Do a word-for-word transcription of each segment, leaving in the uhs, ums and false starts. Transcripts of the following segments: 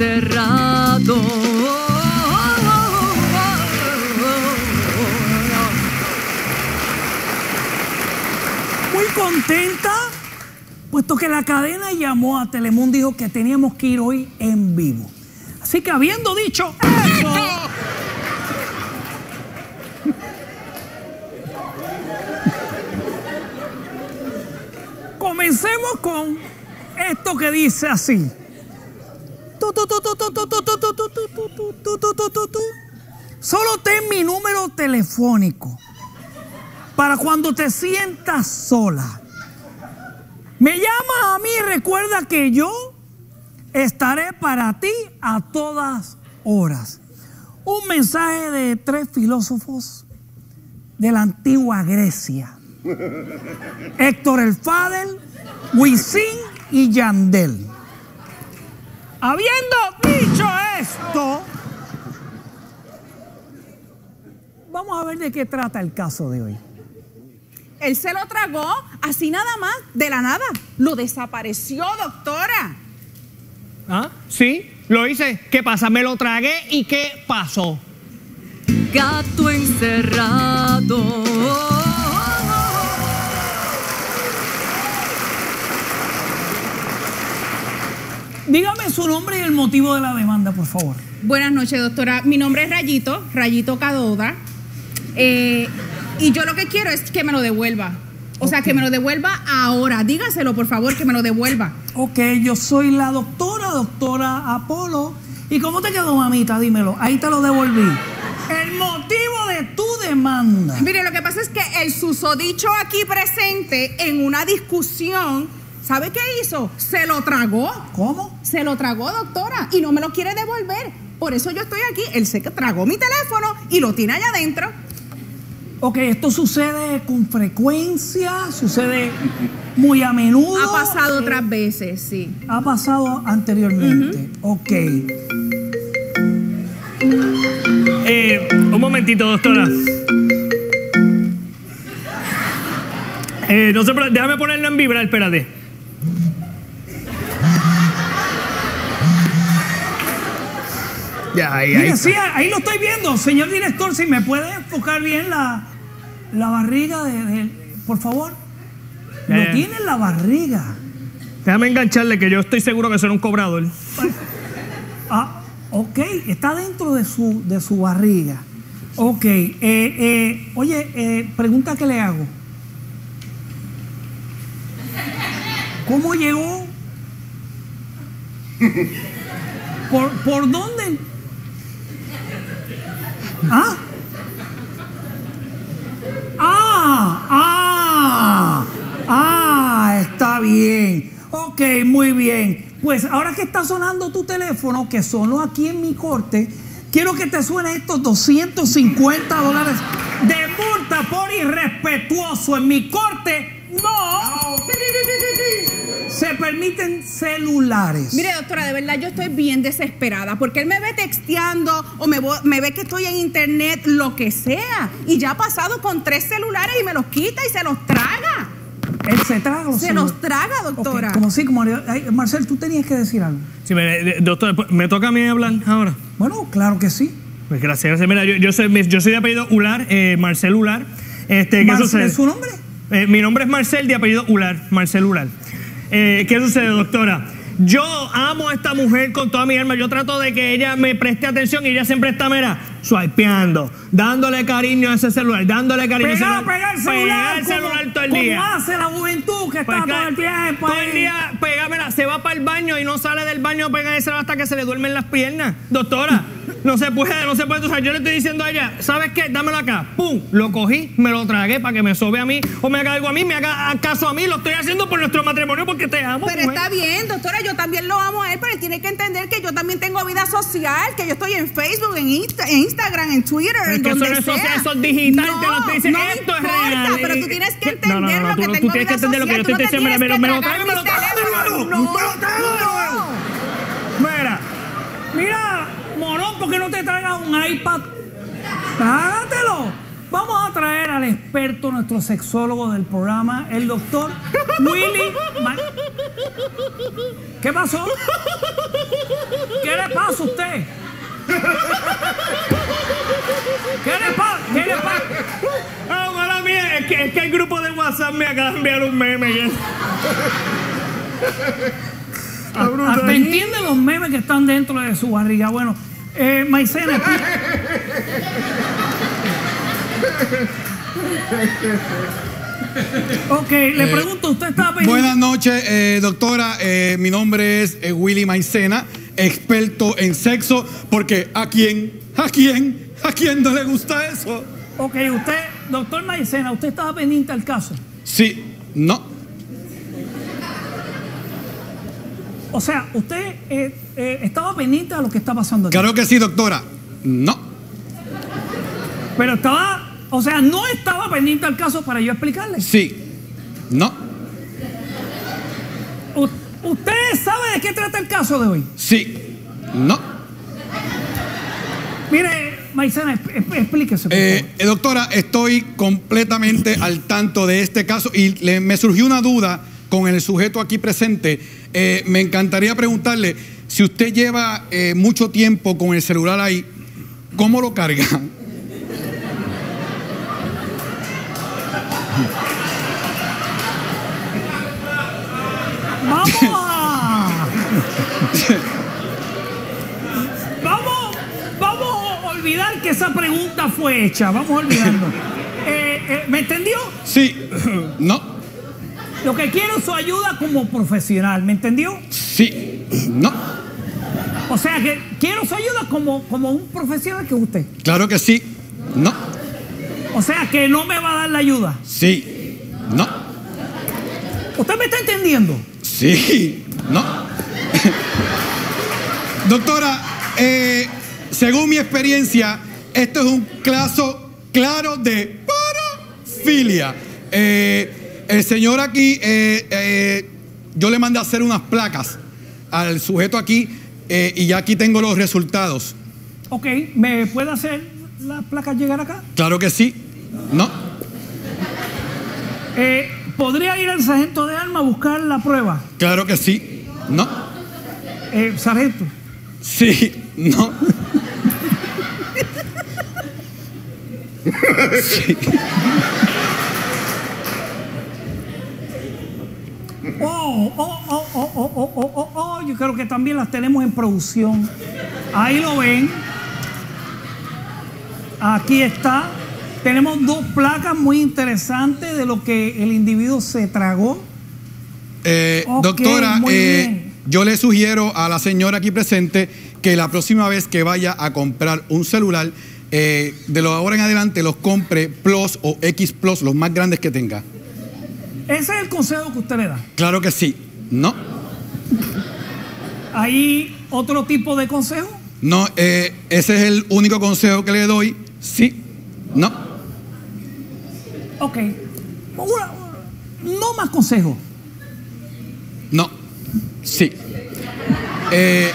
encerrado. Muy contenta, puesto que la cadena llamó a Telemundo y dijo que teníamos que ir hoy en vivo. Así que habiendo dicho eso... comencemos con esto que dice así. Solo ten mi número telefónico para cuando te sientas sola. Me llamas a mí y recuerda que yo estaré para ti a todas horas. Un mensaje de tres filósofos de la antigua Grecia. Héctor el Fadel, Wisin y Yandel. Habiendo dicho esto, vamos a ver de qué trata el caso de hoy. Él se lo tragó así nada más, de la nada. Lo desapareció, doctora. ¿Ah? Sí, lo hice. ¿Qué pasa? Me lo tragué. ¿Y qué pasó? Gato encerrado. Dígame su nombre y el motivo de la demanda, por favor. Buenas noches, doctora. Mi nombre es Rayito, Rayito Cadoda. Eh... Y yo lo que quiero es que me lo devuelva. O okay. sea, que me lo devuelva ahora. Dígaselo, por favor, que me lo devuelva. Ok, yo soy la doctora, doctora Apolo. ¿Y cómo te quedó, mamita? Dímelo. Ahí te lo devolví. El motivo de tu demanda. Mire, lo que pasa es que el susodicho aquí presente en una discusión, ¿sabe qué hizo? Se lo tragó. ¿Cómo? Se lo tragó, doctora, y no me lo quiere devolver. Por eso yo estoy aquí. Él se tragó mi teléfono y lo tiene allá adentro. Ok, esto sucede con frecuencia, sucede muy a menudo. Ha pasado eh, otras veces, sí. Ha pasado anteriormente, uh-huh. Ok. Eh, un momentito, doctora. Eh, no sé, déjame ponerlo en vibrar, espérate. Ya, ahí, ahí, mira, sí, ahí lo estoy viendo, señor director, si me puede enfocar bien la, la barriga de, de, por favor. Ya, lo ya. Tiene en la barriga. Déjame engancharle, que yo estoy seguro que será un cobrador. Ah, ok, está dentro de su, de su barriga. Ok, eh, eh, oye, eh, pregunta que le hago. ¿Cómo llegó? ¿Por, por dónde? ¿Ah? ¡Ah! ¡Ah! ¡Ah! Está bien. Ok, muy bien. Pues ahora que está sonando tu teléfono, que sonó aquí en mi corte, quiero que te suenen estos doscientos cincuenta dólares de multa por irrespetuoso. En mi corte, no se permiten celulares. Mire, doctora, de verdad yo estoy bien desesperada porque él me ve texteando o me, me ve que estoy en internet, lo que sea, y ya ha pasado con tres celulares y me los quita y se los traga. Él se traga. Se señor? los traga, doctora. Okay, como sí, como Marcel, tú tenías que decir algo. Sí, me, doctora, ¿me toca a mí hablar ahora? Bueno, claro que sí. Pues gracias, gracias. Mira, yo, yo, soy, yo soy de apellido Ular, eh, Marcel Ular. Este, ¿Qué sucede? ¿Es su nombre? Eh, mi nombre es Marcel, de apellido Ular, Marcel Ular. Eh, ¿Qué sucede, doctora? Yo amo a esta mujer con toda mi alma. Yo trato de que ella me preste atención y ella siempre está, mira, swipeando, dándole cariño a ese celular, dándole cariño pegar, a ese celular. Pegar el celular, pegar el celular como, todo el día. ¿Cómo hace la juventud que está todo el tiempo? Todo el día, pegámela, se va para el baño y no sale del baño, pega el celular hasta que se le duermen las piernas. Doctora, no se puede, no se puede. O sea, yo le estoy diciendo a ella, ¿sabes qué? Dámelo acá. Pum, lo cogí, me lo tragué para que me sobe a mí o me haga algo a mí, me haga caso a mí. Lo estoy haciendo por nuestro matrimonio porque te amo. Pero mujer. Está bien, doctora, yo también lo amo a él, pero él tiene que entender que yo también tengo vida social, que yo estoy en Facebook, en, Insta, en Instagram, en Twitter, pero en que donde eso no sea. Es social, eso es digital, no, te lo estoy diciendo, no esto importa, es real. Pero tú tienes que entender no, no, no, lo que no, tengo vida social. Tú tienes que entender lo que yo estoy diciendo, me lo me lo trago, me lo trago, me lo trago. Mira, mira. Morón, ¿por qué no te traigas un iPad? ¡Trágatelo! Vamos a traer al experto, nuestro sexólogo del programa, el doctor Willy Maicena. ¿Qué pasó? ¿Qué le asusté. ¿Qué le pasa? ¿Qué le pasa? Oh, mala mía, es que, es que el grupo de WhatsApp me acaba de enviar un meme. Que... a, hasta entiende los memes que están dentro de su barriga. Bueno, eh, Maicena. Ok, le eh, pregunto, ¿usted está pendiente? Buenas noches, eh, doctora. Eh, mi nombre es eh, Willy Maicena, experto en sexo, porque ¿a quién? ¿A quién? ¿A quién no le gusta eso? Ok, usted, doctor Maicena, ¿usted estaba pendiente al caso? Sí, no. O sea, ¿usted eh, eh, estaba pendiente a lo que está pasando aquí? Claro que sí, doctora. No. Pero estaba... O sea, ¿no estaba pendiente al caso para yo explicarle? Sí. No. U ¿Usted sabe de qué trata el caso de hoy? Sí. No. Mire, Maicena, explíquese. Eh, eh, doctora, estoy completamente al tanto de este caso y le, me surgió una duda con el sujeto aquí presente. Eh, me encantaría preguntarle, si usted lleva eh, mucho tiempo con el celular ahí, ¿cómo lo carga? ¡Vamos! A... vamos, vamos a olvidar que esa pregunta fue hecha. Vamos olvidando. Eh, eh, ¿Me entendió? Sí. No. Lo que quiero es su ayuda como profesional. ¿Me entendió? Sí. No. O sea que quiero su ayuda como, como un profesional que usted. Claro que sí. No. O sea que no me va a dar la ayuda. Sí. No. ¿Usted me está entendiendo? Sí, no. Doctora, eh, según mi experiencia, esto es un caso claro de parafilia. Eh, el señor aquí, eh, eh, yo le mandé a hacer unas placas al sujeto aquí eh, y ya aquí tengo los resultados. Ok, ¿me puede hacer las placas llegar acá? Claro que sí, no. Eh... ¿Podría ir al sargento de armas a buscar la prueba? Claro que sí. No. Eh, sargento. Sí. No. Sí. Oh, oh, oh, oh, oh, oh, oh, oh, oh. Yo creo que también las tenemos en producción. Ahí lo ven. Aquí está. Tenemos dos placas muy interesantes de lo que el individuo se tragó. Eh, okay, doctora, eh, yo le sugiero a la señora aquí presente que la próxima vez que vaya a comprar un celular, eh, de lo ahora en adelante los compre Plus o X Plus, los más grandes que tenga. ¿Ese es el consejo que usted le da? Claro que sí. ¿No? ¿Hay otro tipo de consejo? No, eh, ese es el único consejo que le doy. Sí. No. Ok. Una, no más consejo. No. Sí. Eh,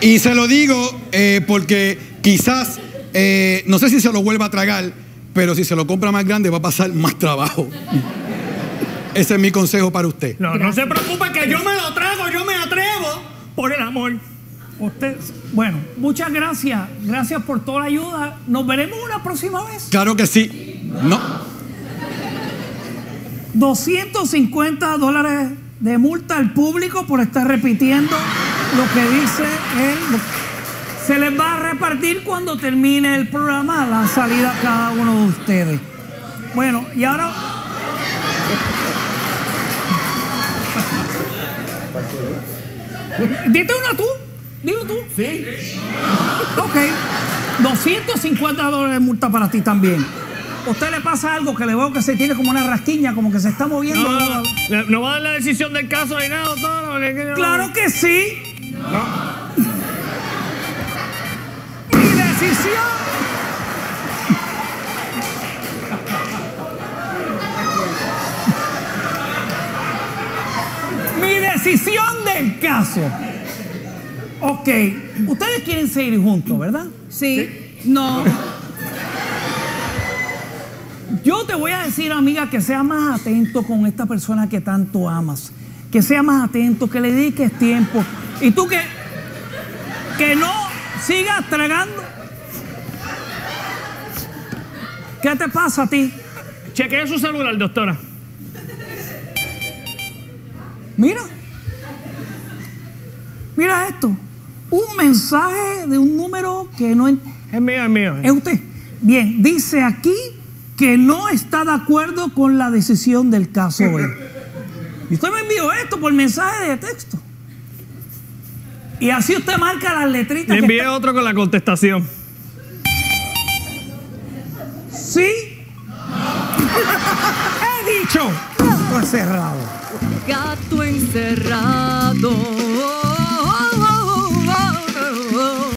y se lo digo eh, porque quizás, eh, no sé si se lo vuelva a tragar, pero si se lo compra más grande va a pasar más trabajo. Ese es mi consejo para usted. No, no se preocupe que yo me lo trago, yo me atrevo por el amor. Usted, bueno, muchas gracias. Gracias por toda la ayuda. ¿Nos veremos una próxima vez? Claro que sí. No. doscientos cincuenta dólares de multa al público por estar repitiendo lo que dice él. Se les va a repartir cuando termine el programa la salida a cada uno de ustedes. Bueno, y ahora... Dite una tú. ¿Dilo tú? Sí. Ok. doscientos cincuenta dólares de multa para ti también. ¿A usted le pasa algo que le veo que se tiene como una rasquiña, como que se está moviendo? No, no, no. ¿No va a dar la decisión del caso ni nada, doctor? No. ¡Claro que sí! No. ¡Mi decisión! ¡Mi decisión del caso! Ok, ustedes quieren seguir juntos, ¿verdad? Sí. sí. No. Yo te voy a decir, amiga, que seas más atento con esta persona que tanto amas. Que seas más atento, que le dediques tiempo. Y tú que... que no sigas tragando. ¿Qué te pasa a ti? Chequee su celular, doctora. Mira. Mira esto. Un mensaje de un número que no... En... Es mío, es mío. Es usted. Bien, dice aquí que no está de acuerdo con la decisión del caso hoy. Y usted me envió esto por mensaje de texto. Y así usted marca las letritas. Le envié que está... otro con la contestación. ¿Sí? No. ¡He dicho! Gato encerrado. Gato encerrado.